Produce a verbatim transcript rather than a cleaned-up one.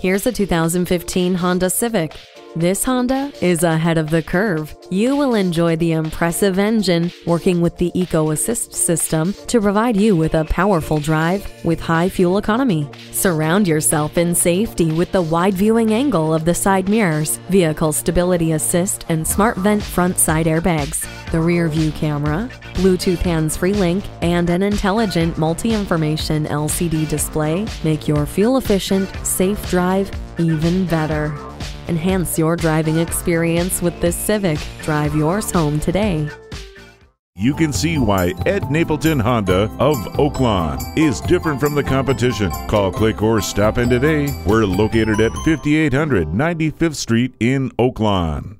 Here's a two thousand fifteen Honda Civic. This Honda is ahead of the curve. You will enjoy the impressive engine working with the Eco Assist system to provide you with a powerful drive with high fuel economy. Surround yourself in safety with the wide viewing angle of the side mirrors, vehicle stability assist, and smart vent front side airbags, the rear view camera, Bluetooth hands-free link, and an intelligent multi-information L C D display make your fuel-efficient, safe drive even better. Enhance your driving experience with this Civic. Drive yours home today. You can see why Ed Napleton Honda of Oak Lawn is different from the competition. Call, click, or stop in today. We're located at fifty-eight hundred ninety-fifth Street in Oak Lawn.